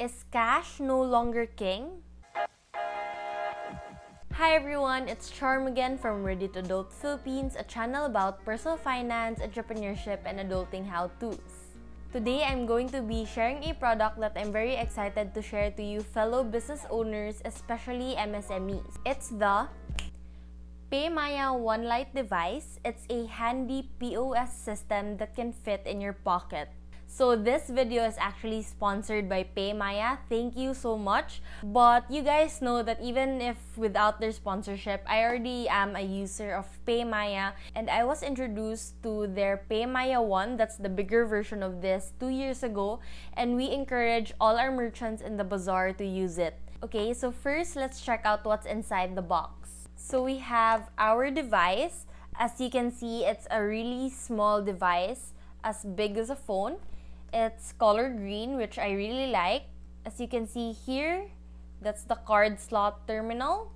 Is cash no longer king? Hi everyone, it's Charm again from Ready to Adult Philippines, a channel about personal finance, entrepreneurship, and adulting how-tos. Today, I'm going to be sharing a product that I'm very excited to share to you fellow business owners, especially MSMEs. It's the PayMaya One Lite device. It's a handy POS system that can fit in your pocket. So this video is actually sponsored by PayMaya. Thank you so much. But you guys know that even if without their sponsorship, I already am a user of PayMaya, and I was introduced to their PayMaya One, that's the bigger version of this, 2 years ago, and we encourage all our merchants in the bazaar to use it. Okay, so first let's check out what's inside the box. So we have our device. As you can see, it's a really small device, as big as a phone. It's color green, which I really like. As you can see here, that's the card slot terminal.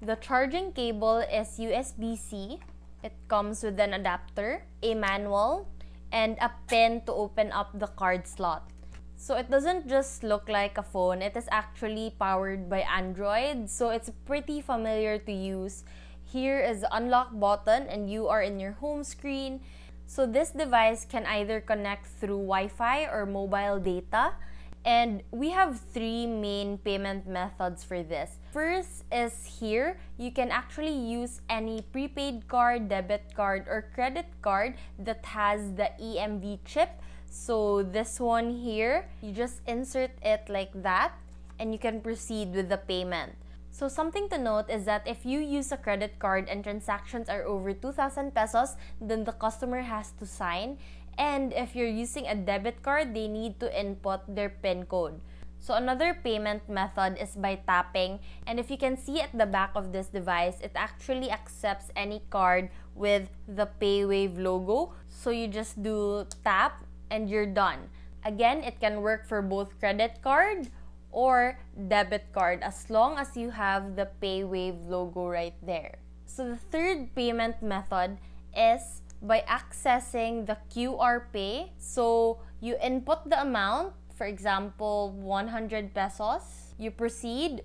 The charging cable is USB-C. It comes with an adapter, a manual, and a pin to open up the card slot. So it doesn't just look like a phone. It is actually powered by Android, so it's pretty familiar to use. Here is the unlock button and you are in your home screen. So this device can either connect through Wi-Fi or mobile data. And we have three main payment methods for this. First is here. You can actually use any prepaid card, debit card, or credit card that has the EMV chip. So this one here, you just insert it like that and you can proceed with the payment. So something to note is that if you use a credit card and transactions are over 2,000 pesos, then the customer has to sign. And if you're using a debit card, they need to input their PIN code. So another payment method is by tapping. And if you can see at the back of this device, it actually accepts any card with the PayWave logo. So you just do tap and you're done. Again, it can work for both credit card or debit card as long as you have the PayWave logo right there. So the third payment method is by accessing the QR Pay. So you input the amount, for example, 100 pesos. You proceed,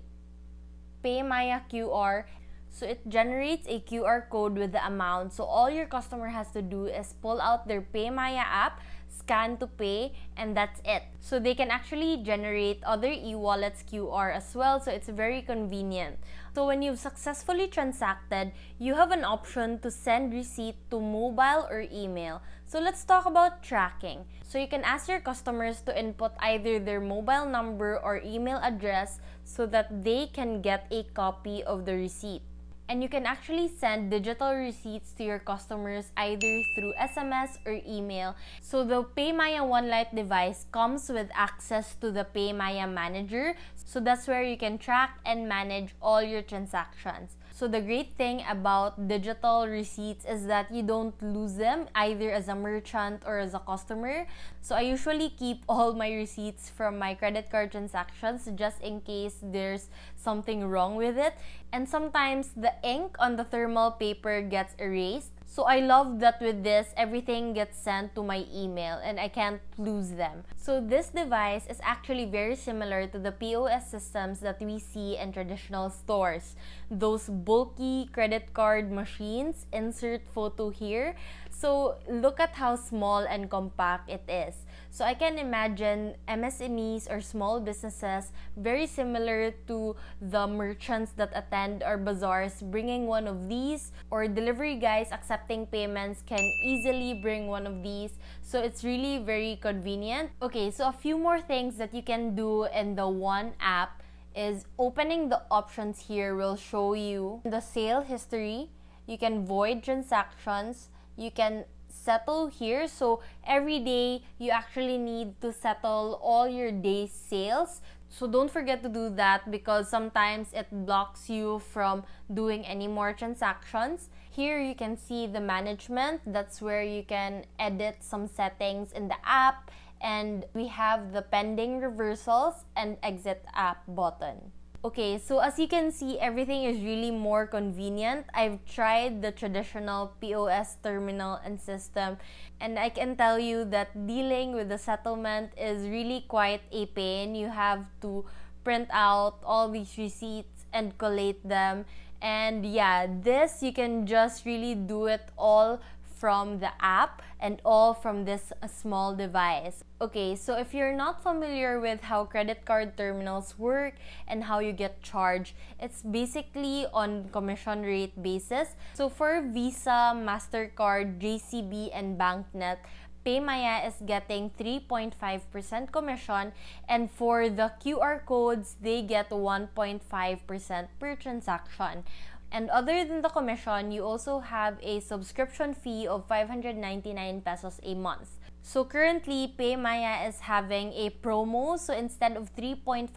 PayMaya QR. So it generates a QR code with the amount. So all your customer has to do is pull out their PayMaya app, scan to pay, and that's it. So they can actually generate other e-wallets QR as well, so it's very convenient. So when you've successfully transacted, you have an option to send receipt to mobile or email. So let's talk about tracking. So you can ask your customers to input either their mobile number or email address so that they can get a copy of the receipt. And you can actually send digital receipts to your customers either through SMS or email. So the PayMaya One Lite device comes with access to the PayMaya Manager. So that's where you can track and manage all your transactions. So the great thing about digital receipts is that you don't lose them either as a merchant or as a customer. So I usually keep all my receipts from my credit card transactions just in case there's something wrong with it. And sometimes the ink on the thermal paper gets erased. So I love that with this, everything gets sent to my email and I can't lose them. So this device is actually very similar to the POS systems that we see in traditional stores. Those bulky credit card machines, insert photo here. So look at how small and compact it is. So I can imagine MSMEs or small businesses very similar to the merchants that attend our bazaars bringing one of these, or delivery guys accepting payments can easily bring one of these. So it's really very convenient. Okay, so a few more things that you can do in the One app is opening the options here will show you the sale history. You can void transactions. You can settle here. So every day you actually need to settle all your day's sales. So don't forget to do that because sometimes it blocks you from doing any more transactions. Here you can see the management. That's where you can edit some settings in the app. And we have the pending reversals and exit app button. Okay, so as you can see, everything is really more convenient. I've tried the traditional POS terminal and system, and I can tell you that dealing with the settlement is really quite a pain. You have to print out all these receipts and collate them. And yeah, this you can just really do it all from the app and all from this small device. Okay, so if you're not familiar with how credit card terminals work and how you get charged, it's basically on commission rate basis. So for Visa, MasterCard, JCB, and Banknet, PayMaya is getting 3.5% commission, and for the QR codes, they get 1.5% per transaction. And other than the commission, you also have a subscription fee of 599 pesos a month. So currently, PayMaya is having a promo. So instead of 3.5%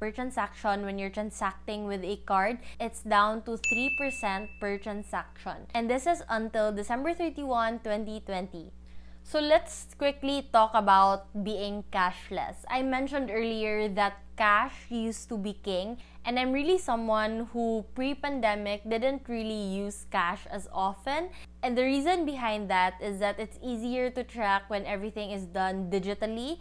per transaction when you're transacting with a card, it's down to 3% per transaction. And this is until December 31, 2020. So let's quickly talk about being cashless. I mentioned earlier that cash used to be king, and I'm really someone who pre-pandemic didn't really use cash as often. And the reason behind that is that it's easier to track when everything is done digitally,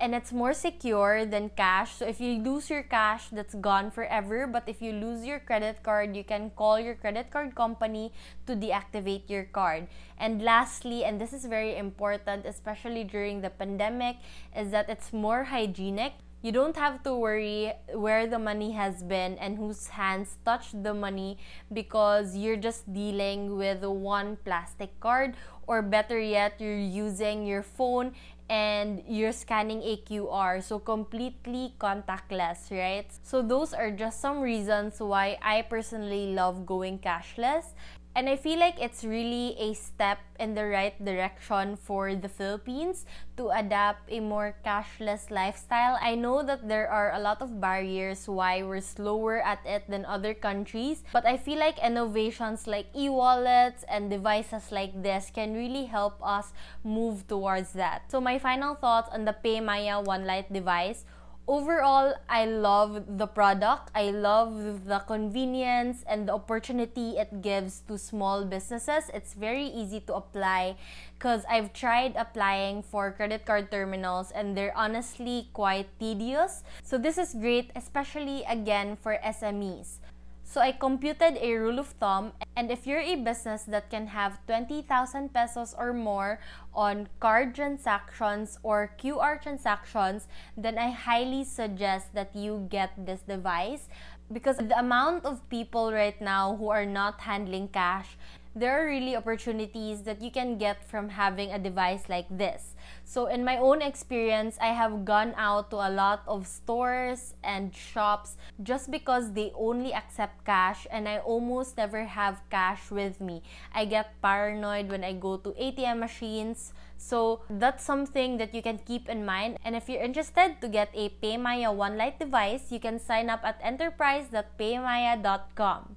and it's more secure than cash. So if you lose your cash, that's gone forever. But if you lose your credit card, you can call your credit card company to deactivate your card. And lastly, and this is very important, especially during the pandemic, is that it's more hygienic. You don't have to worry where the money has been and whose hands touched the money, because you're just dealing with one plastic card, or better yet, you're using your phone and you're scanning a QR, so completely contactless, right? So those are just some reasons why I personally love going cashless. And I feel like it's really a step in the right direction for the Philippines to adapt a more cashless lifestyle. I know that there are a lot of barriers why we're slower at it than other countries, but I feel like innovations like e-wallets and devices like this can really help us move towards that. So my final thoughts on the PayMaya One Lite device. Overall, I love the product. I love the convenience and the opportunity it gives to small businesses. It's very easy to apply because I've tried applying for credit card terminals and they're honestly quite tedious. So this is great, especially again for SMEs. So I computed a rule of thumb, and if you're a business that can have 20,000 pesos or more on card transactions or QR transactions, then I highly suggest that you get this device, because the amount of people right now who are not handling cash, there are really opportunities that you can get from having a device like this. So in my own experience, I have gone out to a lot of stores and shops just because they only accept cash, and I almost never have cash with me. I get paranoid when I go to ATM machines. So that's something that you can keep in mind. And if you're interested to get a PayMaya One Lite device, you can sign up at enterprise.paymaya.com.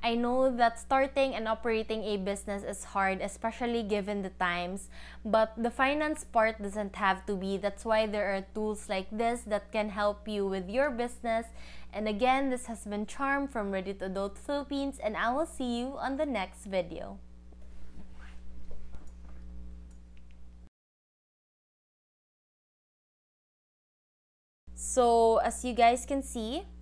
I know that starting and operating a business is hard, especially given the times, but the finance part doesn't have to be. That's why there are tools like this that can help you with your business. And again, this has been Charm from Ready to Adult Philippines, and I will see you on the next video. So as you guys can see,